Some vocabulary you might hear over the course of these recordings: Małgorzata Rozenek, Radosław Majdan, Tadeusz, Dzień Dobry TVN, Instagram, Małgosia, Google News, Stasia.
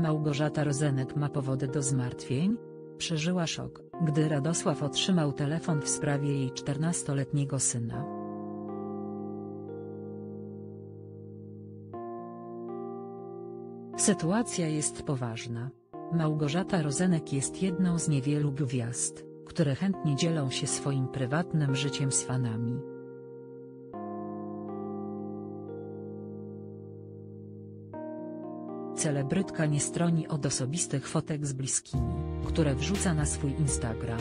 Małgorzata Rozenek ma powody do zmartwień? Przeżyła szok, gdy Radosław otrzymał telefon w sprawie jej 14-letniego syna. Sytuacja jest poważna. Małgorzata Rozenek jest jedną z niewielu gwiazd, które chętnie dzielą się swoim prywatnym życiem z fanami. Celebrytka nie stroni od osobistych fotek z bliskimi, które wrzuca na swój Instagram.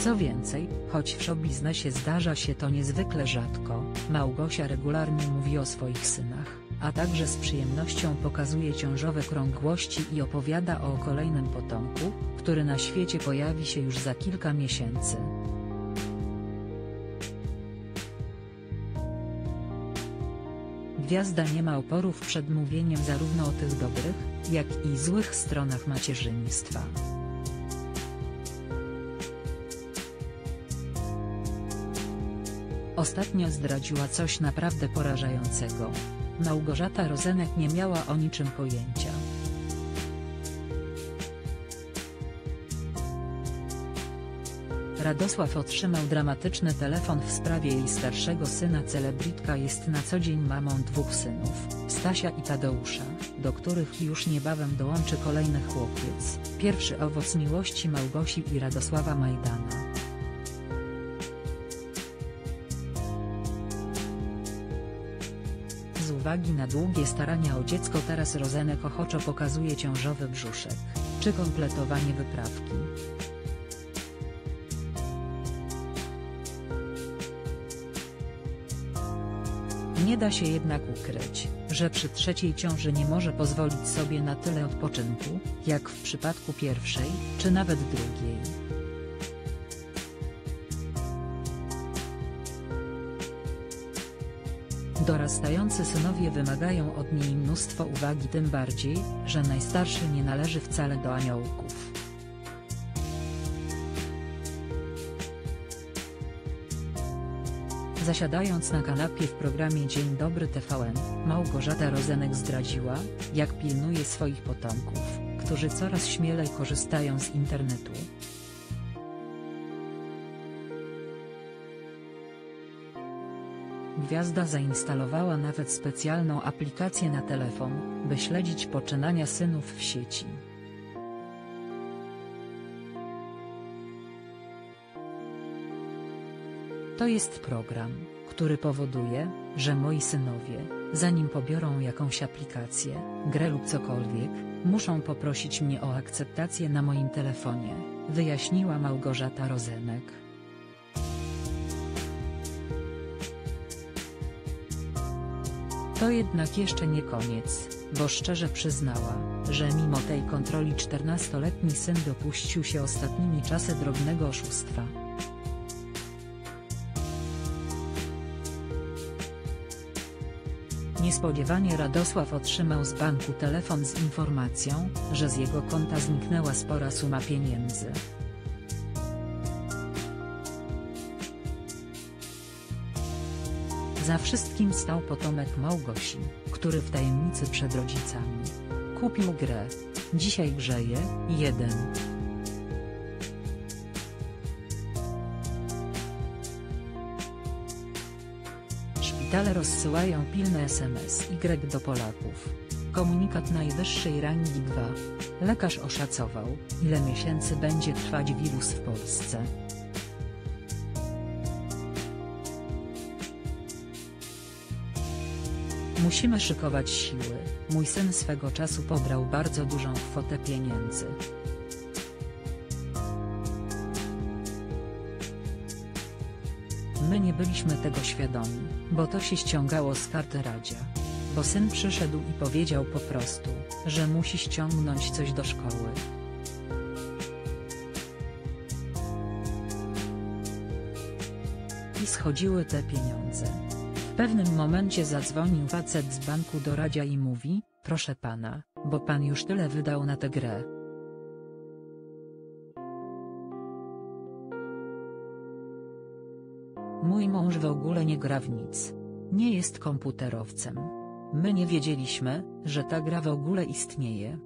Co więcej, choć w showbiznesie zdarza się to niezwykle rzadko, Małgosia regularnie mówi o swoich synach, a także z przyjemnością pokazuje ciążowe krągłości i opowiada o kolejnym potomku, który na świecie pojawi się już za kilka miesięcy. Gwiazda nie ma oporów przed mówieniem zarówno o tych dobrych, jak i złych stronach macierzyństwa. Ostatnio zdradziła coś naprawdę porażającego. Małgorzata Rozenek nie miała o niczym pojęcia. Radosław otrzymał dramatyczny telefon w sprawie jej starszego syna. Celebrytka jest na co dzień mamą dwóch synów, Stasia i Tadeusza, do których już niebawem dołączy kolejny chłopiec, pierwszy owoc miłości Małgosi i Radosława Majdana. Z uwagi na długie starania o dziecko teraz Rozenek ochoczo pokazuje ciążowy brzuszek, czy kompletowanie wyprawki. Nie da się jednak ukryć, że przy trzeciej ciąży nie może pozwolić sobie na tyle odpoczynku, jak w przypadku pierwszej, czy nawet drugiej. Dorastający synowie wymagają od niej mnóstwo uwagi, tym bardziej, że najstarszy nie należy wcale do aniołków. Zasiadając na kanapie w programie Dzień Dobry TVN, Małgorzata Rozenek zdradziła, jak pilnuje swoich potomków, którzy coraz śmielej korzystają z internetu. Gwiazda zainstalowała nawet specjalną aplikację na telefon, by śledzić poczynania synów w sieci. To jest program, który powoduje, że moi synowie, zanim pobiorą jakąś aplikację, grę lub cokolwiek, muszą poprosić mnie o akceptację na moim telefonie, wyjaśniła Małgorzata Rozenek. To jednak jeszcze nie koniec, bo szczerze przyznała, że mimo tej kontroli 14-letni syn dopuścił się ostatnimi czasy drobnego oszustwa. Niespodziewanie Radosław otrzymał z banku telefon z informacją, że z jego konta zniknęła spora suma pieniędzy. Za wszystkim stał potomek Małgosi, który w tajemnicy przed rodzicami kupił grę. Dzisiaj grzeje 1. Szpitale rozsyłają pilne SMS Y do Polaków. Komunikat najwyższej rangi 2. Lekarz oszacował, ile miesięcy będzie trwać wirus w Polsce. Musimy szykować siły, mój syn swego czasu pobrał bardzo dużą kwotę pieniędzy. My nie byliśmy tego świadomi, bo to się ściągało z karty Radzia. Bo syn przyszedł i powiedział po prostu, że musi ściągnąć coś do szkoły. I schodziły te pieniądze. W pewnym momencie zadzwonił facet z banku do Radzia i mówi, proszę pana, bo pan już tyle wydał na tę grę. Mój mąż w ogóle nie gra w nic. Nie jest komputerowcem. My nie wiedzieliśmy, że ta gra w ogóle istnieje.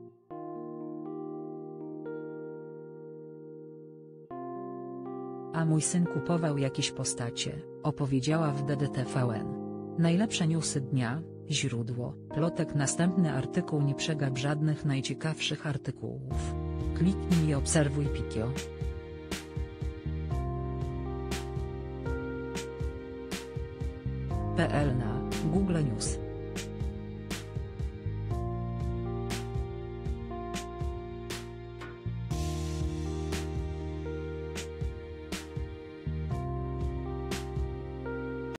A mój syn kupował jakieś postacie, opowiedziała w DDTVN. Najlepsze newsy dnia, źródło, plotek. Następny artykuł. Nie przegap żadnych najciekawszych artykułów. Kliknij i obserwuj pikio.pl na Google News.